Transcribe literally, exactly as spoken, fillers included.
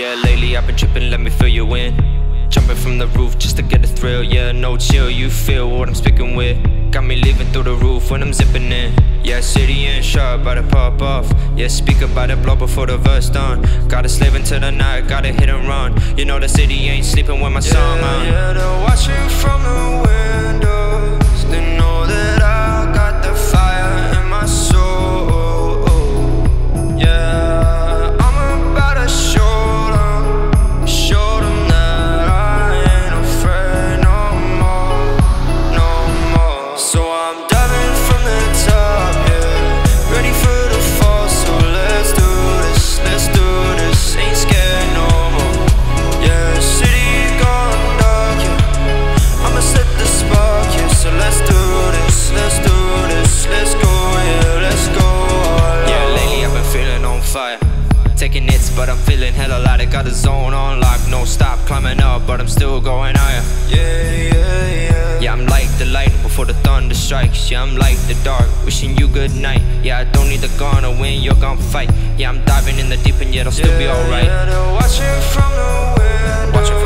yeah, lately I've been tripping, let me fill you in. Jumping from the roof just to get a thrill, yeah, no chill, you feel what I'm speaking with. Got me living through the roof when I'm zipping in. Yeah, city and sharp, about to pop off. Yeah, speak about it, blow before the verse done. Gotta slave into the night, gotta hit and run. You know the city ain't sleeping when my yeah, song on. Yeah, they're watching from the windows. They know that I got the fire in my soul. Yeah, but I'm feeling hella light. I got the zone on lock, no stop, climbing up, but I'm still going higher. Yeah, yeah, yeah. Yeah, I'm like the light before the thunder strikes. Yeah, I'm like the dark, wishing you good night. Yeah, I don't need the gun to win your gunfight. Yeah, I'm diving in the deep and yet I'll yeah, still be alright. Yeah, they're watching from the window.